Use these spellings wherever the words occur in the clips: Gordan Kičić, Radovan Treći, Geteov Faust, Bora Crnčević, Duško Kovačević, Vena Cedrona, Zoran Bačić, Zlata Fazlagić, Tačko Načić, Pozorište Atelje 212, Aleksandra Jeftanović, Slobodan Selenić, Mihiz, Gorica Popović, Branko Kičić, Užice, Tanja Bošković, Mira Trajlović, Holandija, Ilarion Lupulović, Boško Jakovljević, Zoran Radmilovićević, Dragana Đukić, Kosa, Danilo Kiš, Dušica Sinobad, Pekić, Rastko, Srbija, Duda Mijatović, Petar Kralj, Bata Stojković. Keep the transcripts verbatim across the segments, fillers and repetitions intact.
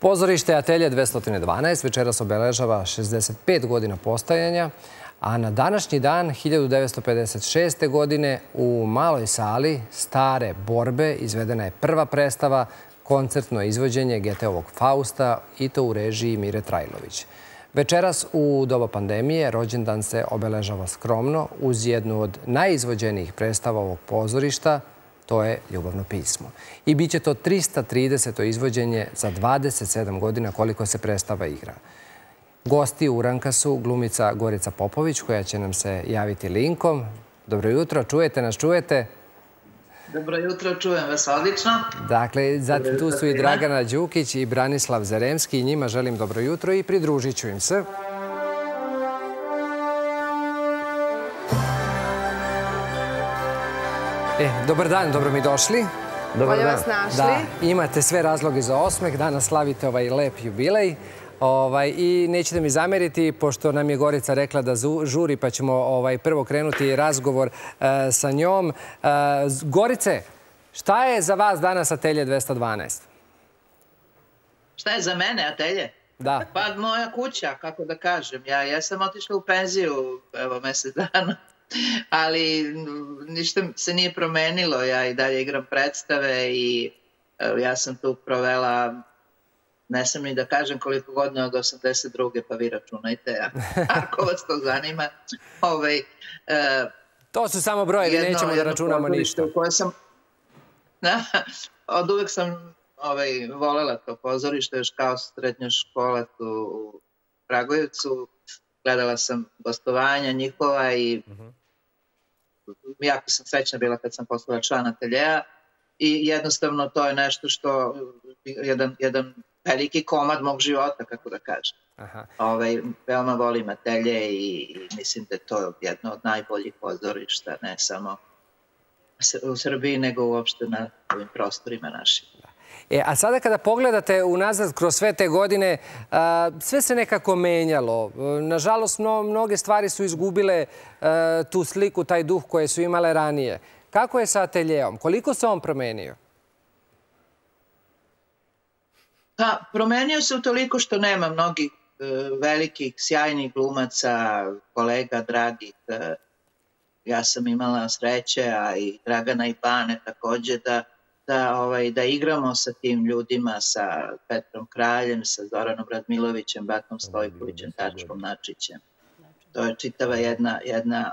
Pozorište Atelje dvesta dvanaest večeras obeležava šezdeset pet godina postojanja, a na današnji dan hiljadu devetsto pedeset šeste. godine u maloj sali Stare borbe izvedena je prva predstava, koncertno izvođenje Geteovog Fausta, i to u režiji Mire Trajlović. Večeras u doba pandemije rođendan se obeležava skromno uz jednu od najizvođenijih predstava ovog pozorišta, to je Ljubavno pismo. I bit će to trista trideseto izvođenje za dvadeset sedam godina koliko se predstava igra. Gosti uranka su glumica Gorica Popović, koja će nam se javiti linkom. Dobro jutro, čujete nas, čujete? Dobro jutro, čujem vas odlično. Dakle, zatim tu su i Dragana Đukić i Branislav Zeremski i njima želim dobro jutro i pridružit ću im se. E, dobar dan, dobro mi došli. Dobar dan. Bolje vas našli. Da, imate sve razloge za osmeh, danas slavite ovaj lep jubilej. I nećete mi zameriti, pošto nam je Gorica rekla da žuri, pa ćemo prvo krenuti razgovor sa njom. Gorice, šta je za vas danas Atelje dvesta dvanaest? Šta je za mene Atelje? Da. Pa moja kuća, kako da kažem. Ja jesam otišla u penziju, evo, mesec dana. Ali ništa se nije promenilo. Ja i dalje igram predstave i ja sam tu provela... Ne sam ni da kažem koliko godina od osamdeset druge, pa vi računajte, ako vas to zanima. To su samo brojevi, nećemo da računamo ništa. Od uvek sam volela to pozorište, još kao srednja škola u Kragujevcu. Gledala sam gostovanja njihova i jako sam srećna bila kad sam postala član ateljeja. I jednostavno to je nešto što jedan... veliki komad mog života, kako da kažem. Veoma volim atelje i mislim da je to jedno od najboljih pozorišta, ne samo u Srbiji, nego uopšte na ovim prostorima našim. A sada kada pogledate unazad kroz sve te godine, sve se nekako menjalo. Nažalost, mnoge stvari su izgubile tu sliku, taj duh koje su imale ranije. Kako je sa ateljeom? Koliko se on promenio? Pa, promenio se u toliko što nema mnogih velikih, sjajnih glumaca, kolega, dragih. Ja sam imala sreće, a i Dragana i Bane također, da igramo sa tim ljudima, sa Petrom Kraljem, sa Zoranom Radmilovićem, Batom Stojkovićem, Tačkom Načićem. To je čitava jedna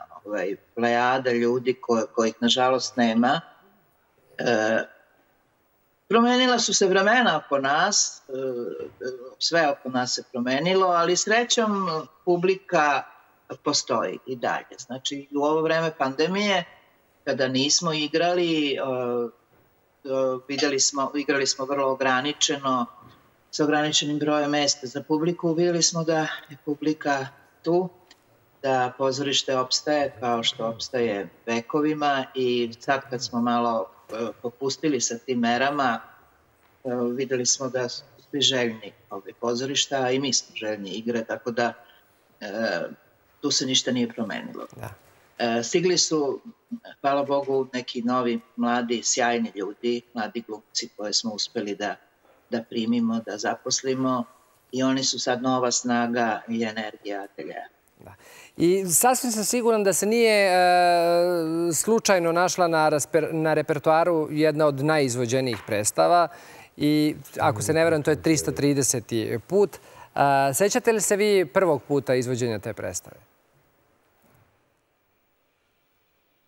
plejada ljudi kojih, nažalost, nema. Promenila su se vremena oko nas, sve oko nas se promenilo, ali srećom publika postoji i dalje. Znači, u ovo vreme pandemije, kada nismo igrali, igrali smo vrlo ograničeno, sa ograničenim brojem mesta za publiku, vidjeli smo da je publika tu, da pozorište opstaje kao što opstaje vekovima, i sad kad smo malo popustili sa tim merama, videli smo da su svi željni pozorišta, a i mi smo željni igre, tako da tu se ništa nije promenilo. Stigli su, hvala Bogu, neki novi, mladi, sjajni ljudi, mladi glumci koje smo uspeli da primimo, da zaposlimo, i oni su sad nova snaga i energija ateljeja. I sasvim sam siguran da se nije slučajno našla na repertoaru jedna od najizvođenijih predstava, i ako se ne verujem to je trista trideseti put. Sećate li se vi prvog puta izvođenja te predstave?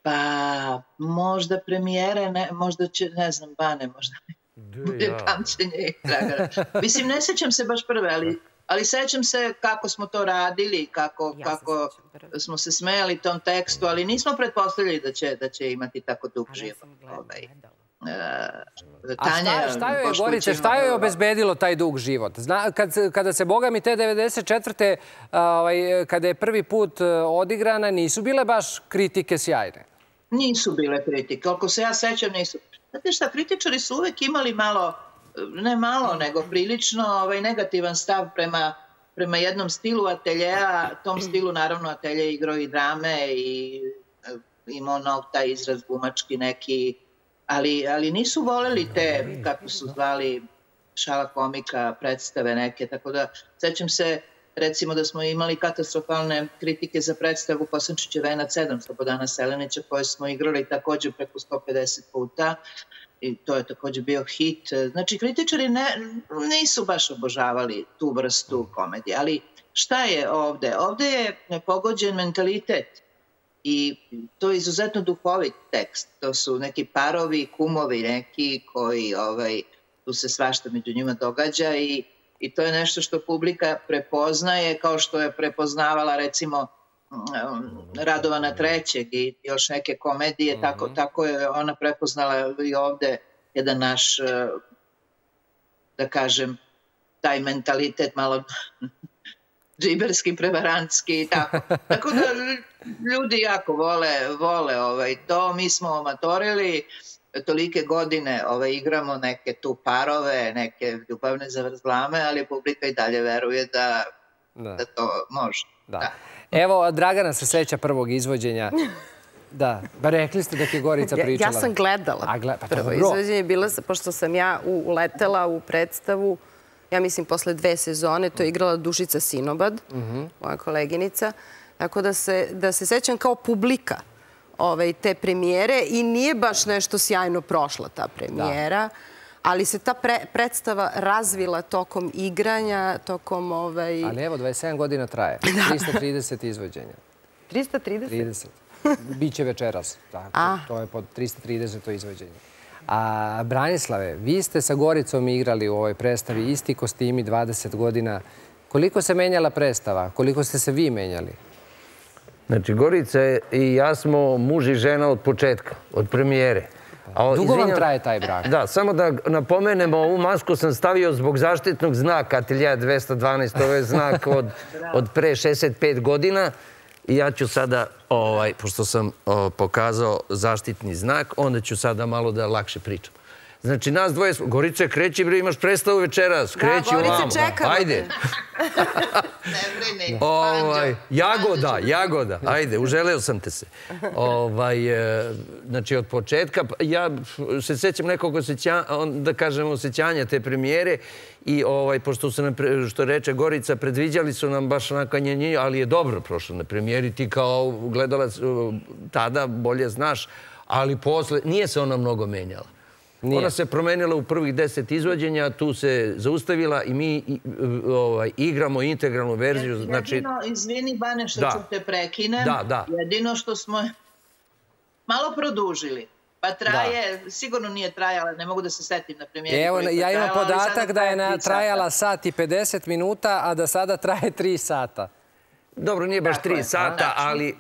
Pa možda premijere, možda će, ne znam, Bane, možda bude pamćenje. Mislim, ne sećam se baš prve, ali... Ali sećam se kako smo to radili, kako smo se smejali tom tekstu, ali nismo pretpostavljali da će imati tako dug život. A šta joj je, Gorice, šta joj je obezbedilo taj dug život? Kada se, boga mi, te devedeset četvrte. kada je prvi put odigrana, nisu bile baš kritike sjajne? Nisu bile kritike, koliko se ja sećam nisu. Znate šta, kritičari su uvek imali malo... ne malo, nego prilično negativan stav prema jednom stilu ateljeja. Tom stilu, naravno, atelje je igrao i drame i imao nov taj izraz glumački neki, ali nisu voleli te, kako su zvali, šala komika, predstave neke, tako da sećam se recimo da smo imali katastrofalne kritike za predstavu Kosančiće Vena Cedrona Slobodana Selenića koju smo igrali također preko sto pedeset puta i to je također bio hit. Znači kritičari ne, nisu baš obožavali tu vrstu komedije, ali šta je ovde? Ovde je nepogođen mentalitet i to je izuzetno duhovit tekst. To su neki parovi, kumovi neki koji ovaj, tu se svašta među njima događa i I to je nešto što publika prepoznaje, kao što je prepoznavala recimo Radovana Trećeg i još neke komedije. Mm-hmm. tako, tako je ona prepoznala i ovde jedan naš, da kažem, taj mentalitet malo džiberski, prevarantski i tako. Tako da ljudi jako vole, vole ovaj, to. Mi smo amatorili. Tolike godine ove, igramo neke tu parove, neke ljubavne zavrzlame, ali publika i dalje veruje da, da. da to može. Da. Da. Evo, Dragana se seća prvog izvođenja. Da, ba rekli ste da je Gorica pričala. Ja, ja sam gledala. A, gled... pa, prvo izvođenje je bilo, pošto sam ja uletela u predstavu, ja mislim posle dve sezone, to je igrala Dušica Sinobad, mm-hmm. moja koleginica, tako da se, da se sećam kao publika te premijere i nije baš nešto sjajno prošla ta premijera, da. Ali se ta pre predstava razvila tokom igranja, tokom... Ovaj... Ali evo, dvadeset sedam godina traje. trista trideset izvođenja. trista trideset? trideset. Biće večeras. Tako. To je pod trista trideseto izvođenje. A, Branislave, vi ste sa Goricom igrali u ovoj predstavi, isti kostimi, dvadeset godina. Koliko se menjala predstava? Koliko ste se vi menjali? Znači, Gorica i ja smo muž i žena od početka, od premijere. Dugo vam traje taj brak? Da, samo da napomenemo, ovu masku sam stavio zbog zaštitnog znaka Atelje dvesta dvanaest, ovo je znak od pre šezdeset pet godina. I ja ću sada, pošto sam pokazao zaštitni znak, onda ću sada malo da lakše pričam. Znači, nas dvoje... Gorica, kreći, bre, imaš predstavu večeras. Kreći ovamo. Da, Gorica, čekamo. Ajde. Ne brini. Jagoda, Jagoda. Ajde, uželeo sam te se. Znači, od početka... Ja se sećam nekog osjećanja, da kažem, osjećanja te premijere. I pošto se nam, što reče Gorica, predviđali su nam baš nakanje, ali je dobro prošlo na premijeri. Ti kao gledalac tada bolje znaš, ali posle... Nije se ona mnogo menjala. Nije. Ona se promenila u prvih deset izvođenja, tu se zaustavila i mi ovaj, igramo integralnu verziju. Jedino, znači... izvini Bane što da. ću te prekinem, da, da. jedino što smo malo produžili. Pa traje, da. sigurno nije trajala, ne mogu da se setim na premijeri. Evo, ja imam podatak da je na, trajala sat i pedeset minuta, a da sada traje tri sata. Dobro, nije baš tri sata, ali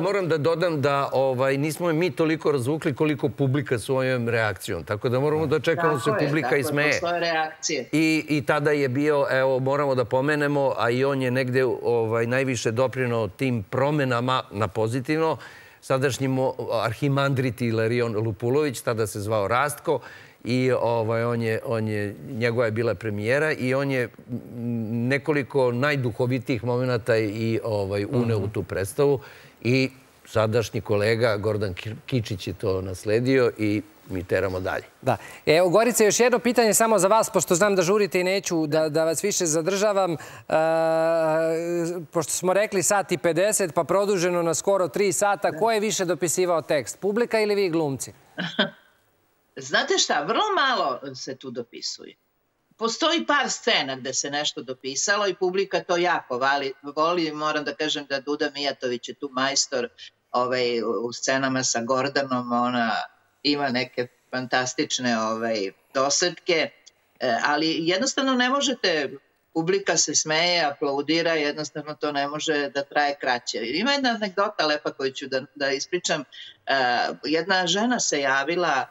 moram da dodam da nismo mi toliko razvukli koliko publika svojom reakcijom. Tako da moramo da čekamo se publika i smeje. I tada je bio, evo, moramo da pomenemo, a i on je negde najviše doprineo tim promenama na pozitivno. Sadašnji arhimandrit Ilarion Lupulović, tada se zvao Rastko, i njegova je bila premijera i on je nekoliko najduhovitijih momenta i uneo u tu predstavu i sadašnji kolega Gordan Kičić je to nasledio i mi teramo dalje. Evo, Gorica, još jedno pitanje samo za vas, pošto znam da žurite i neću da vas više zadržavam. Pošto smo rekli sat i pedeset, pa produženo na skoro tri sata, ko je više dopisivao tekst? Publika ili vi glumci? Znate šta, vrlo malo se tu dopisuje. Postoji par scena gde se nešto dopisalo i publika to jako voli. Moram da kažem da Duda Mijatović je tu majstor u scenama sa Gordanom. Ona ima neke fantastične dosetke, ali jednostavno ne možete... Publika se smeje, aplaudira, jednostavno to ne može da traje kraće. Ima jedna anegdota lepa koju ću da ispričam. Jedna žena se javila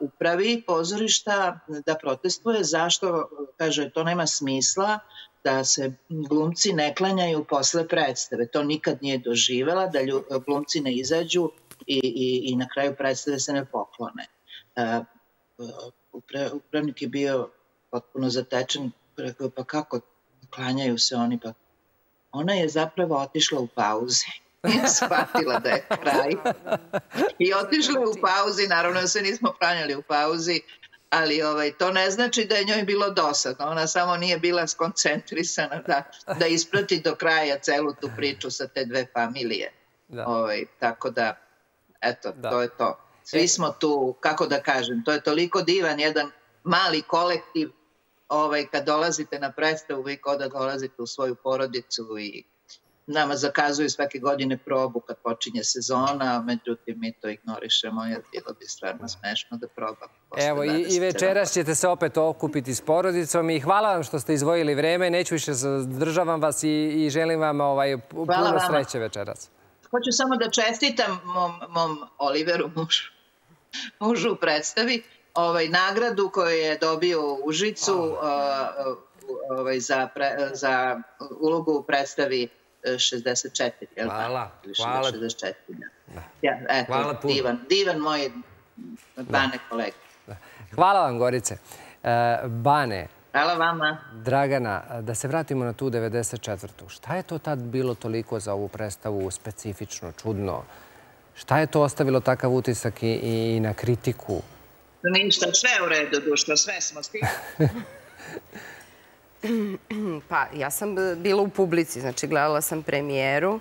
upravi pozorišta da protestuje zašto, kaže, to nema smisla da se glumci ne klanjaju posle predstave. To nikad nije doživela, da glumci ne izađu i, i, i na kraju predstave se ne poklone. Upravnik je bio potpuno zatečen, rekao, pa kako klanjaju se oni? Pa ona je zapravo otišla u pauzi. Nije shvatila da je kraj. I otišli u pauzi, naravno se nismo klanjali u pauzi, ali ovaj, to ne znači da je njoj bilo dosadno. Ona samo nije bila skoncentrisana da, da isprati do kraja celu tu priču sa te dve familije. Da. Ovaj, tako da, eto, da. to je to. Svi smo tu, kako da kažem, to je toliko divan jedan mali kolektiv ovaj, kad dolazite na predstavu, vi kao da dolazite u svoju porodicu i nama zakazuju svake godine probu kad počinje sezona, međutim mi to ignorišemo jer bilo bi stvarno smešno da probamo. Evo i, i večeras ćete se opet okupiti s porodicom i hvala vam što ste izdvojili vreme, neću više zadržavam vas i, i želim vam ovaj, puno sreće večeras. Hoću samo da čestitam mom, mom Oliveru, mužu, mužu u predstavi, ovaj, nagradu koju je dobio u Užicu oh. uh, ovaj, za, pre, za ulogu u predstavi šezdeset četiri. Hvala. Hvala. šezdeset četiri. Ja, eto, hvala puno. Divan, divan moj Bane kolega. Hvala vam, Gorice. Bane. Hvala vama. Dragana, da se vratimo na tu devedeset četvrtu. Šta je to tad bilo toliko za ovu predstavu specifično, čudno? Šta je to ostavilo takav utisak i, i na kritiku? Ništa, sve u redu, Duško, sve smo stigli. Pa, ja sam bila u publici, znači gledala sam premijeru.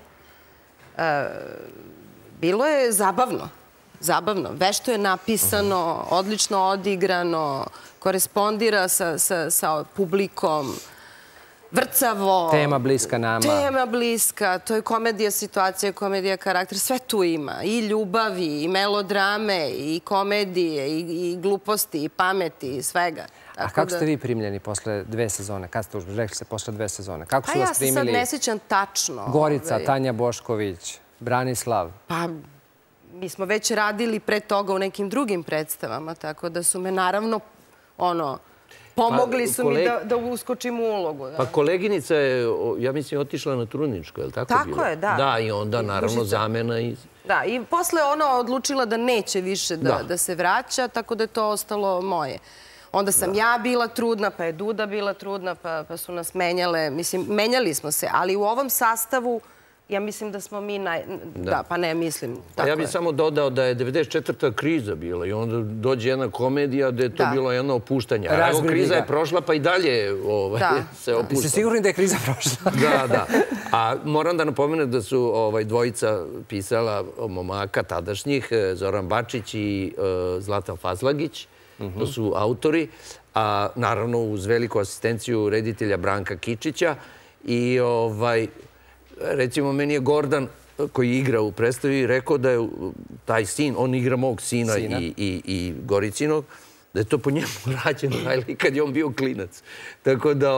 Bilo je zabavno. Zabavno. Vešto je napisano, odlično odigrano, korespondira sa, sa, sa publikom, vrcavo. Tema bliska nama. Tema bliska. To je komedija situacija, komedija karakter. Sve tu ima. I ljubavi, i melodrame, i komedije, i, i gluposti, i pameti, i svega. A kako ste vi primljeni posle dve sezone? Kad ste rekli se posle dve sezone? Kako su vas primili? Pa ja se sad ne sjećam tačno. Gorica, Tanja Bošković, Branislav. Pa mi smo već radili pre toga u nekim drugim predstavama, tako da su me naravno ono... Pomogli su mi da uskočim u ulogu. Pa koleginica je, ja mislim, otišla na trudničko, je li tako bilo? Tako je, da. Da, i onda naravno zamena i... Da, i posle ona odlučila da neće više da se vraća, tako da je to ostalo moje. Onda sam ja bila trudna, pa je Duda bila trudna, pa su nas menjale. Mislim, menjali smo se, ali u ovom sastavu ja mislim da smo mi naj... Da, pa ne, mislim. Ja bih samo dodao da je devedeset četvrta kriza bila i onda dođe jedna komedija gde je to bilo jedno opuštanje. A evo, kriza je prošla, pa i dalje se opušta. Jeste sigurni da je kriza prošla? Da, da. A moram da napomenem da su dvojica pisala momaka tadašnjih, Zoran Bačić i Zlata Fazlagić. To su autori. A naravno uz veliku asistenciju reditelja Branka Kičića i ovaj... Recimo, meni je Gordan, koji igra u predstavi, rekao da je taj sin, on igra mog sina i Goricinog, da je to po njemu rađeno, ali kad je on bio klinac. Tako da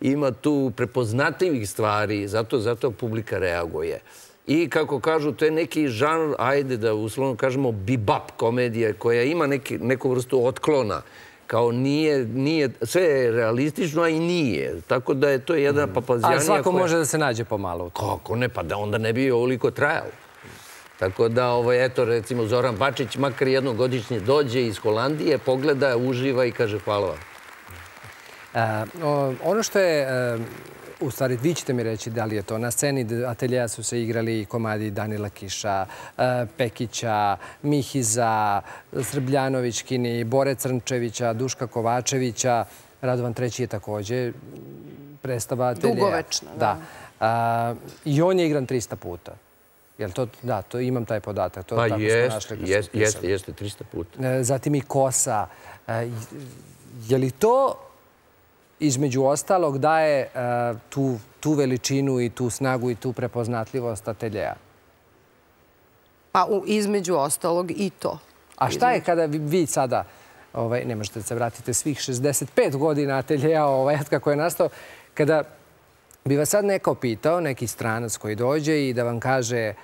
ima tu prepoznatljivih stvari, zato publika reaguje. I kako kažu, to je neki žanr, ajde da uslovno kažemo bebop komedija, koja ima neku vrstu otklona. Kao nije, sve je realistično, a i nije. Tako da je to jedna papazijanija koja... Ali svako može da se nađe pomalo. Kako ne, pa da onda ne bi ovoliko trajalo. Tako da, eto, recimo, Zoran Bačić makar jednogodišnje dođe iz Holandije, pogleda, uživa i kaže hvala vam. Ono što je... U stvari, vi ćete mi reći da li je to. Na sceni Ateljeja su se igrali komadi Danila Kiša, Pekića, Mihiza, Srbljanovićkin, Bore Crnčevića, Duška Kovačevića. Radovan Treći je također predstava Ateljeja. Dugovečna, da. I on je igran tristo puta. Da, imam taj podatak. Pa jeste, jeste tristo puta. Zatim i Kosa. Je li to... između ostalog daje tu veličinu i tu snagu i tu prepoznatljivost Ateljeja? Pa između ostalog i to. A šta je kada vi sada, ne možete da se vratite svih šezdeset pet godina Ateljeja kako je nastao, kada bi vas sad neko pitao, neki stranac koji dođe i da vam kaže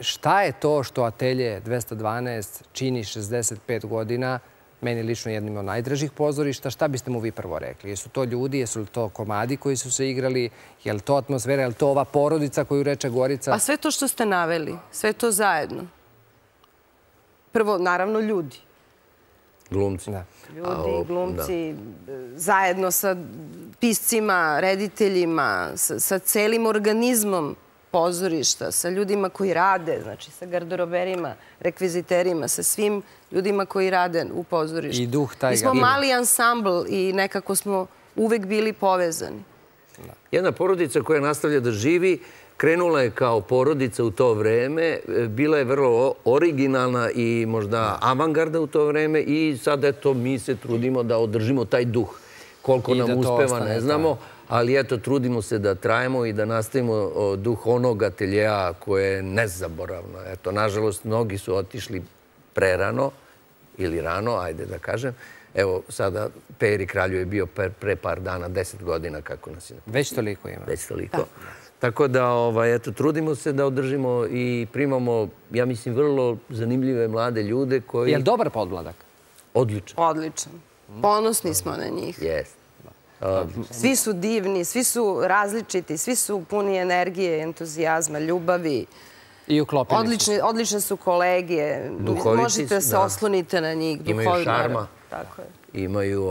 šta je to što Atelje dvesta dvanaest čini šezdeset pet godina, meni lično jednim od najdražih pozorišta, šta biste mu vi prvo rekli? Jesu to ljudi, jesu to komadi koji su se igrali, je li to atmosfera, je li to ova porodica koju reče Gorica? Pa sve to što ste naveli, sve to zajedno. Prvo, naravno, ljudi. Glumci. Ljudi, glumci, zajedno sa piscima, rediteljima, sa celim organizmom pozorišta, sa ljudima koji rade, znači sa garderoberima, rekviziterima, sa svim ljudima koji rade u pozorištu. I duh taj ga ima. Mi smo mali ansambl i nekako smo uvek bili povezani. Jedna porodica koja nastavlja da živi, krenula je kao porodica u to vreme, bila je vrlo originalna i možda avangarda u to vreme i sad, eto, mi se trudimo da održimo taj duh. Koliko nam uspeva, ne znamo, ali eto, trudimo se da trajemo i da nastavimo duh onog ateljea koje je nezaboravno. Eto, nažalost, mnogi su otišli prerano ili rano, ajde da kažem. Evo, sada Peri Kralju je bio pre par dana, deset godina, kako nas je... Već toliko ima. Već toliko. Tako da, eto, trudimo se da održimo i primamo, ja mislim, vrlo zanimljive mlade ljude koji... Je li dobar podmladak? Odličan. Odličan. Ponosni smo na njih. Jeste. Svi su divni, svi su različiti, svi su puni energije, entuzijazma, ljubavi. I uklopili su. Odlične su kolegije. Možete da se oslonite na njih. Imaju šarma. Imaju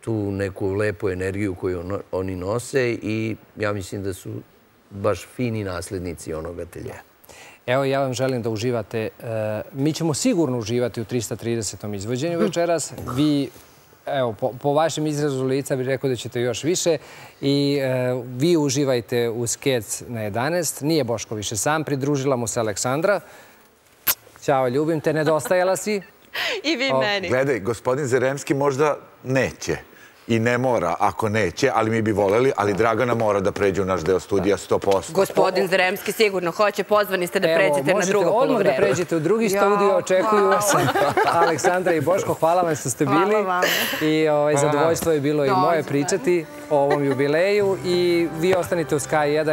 tu neku lepu energiju koju oni nose i ja mislim da su baš fini naslednici onog ateljeja. Evo, ja vam želim da uživate. Mi ćemo sigurno uživati u trista tridesetom izvođenju večeras. Vi, evo, po vašem izrazu lica bih rekao da ćete još više. I vi uživajte u Skec na jedanaest. Nije Boško više sam, pridružila mu se Aleksandra. Ćao, ljubim te, nedostajala si. I vi meni. Gledaj, gospodin Zeremski možda neće. I ne mora, ako neće, ali mi bi voleli, ali Dragana mora da pređe u naš deo studija sto posto. Gospodin Zeremski sigurno hoće, pozvani ste da pređete na drugo poluvreme. Evo, možete odmah da pređete u drugi studio, očekuju vas Aleksandra i Boško, hvala vam što ste bili. I zadovoljstvo je bilo i moje pričati o ovom jubileju i vi ostanite u Sky jedan.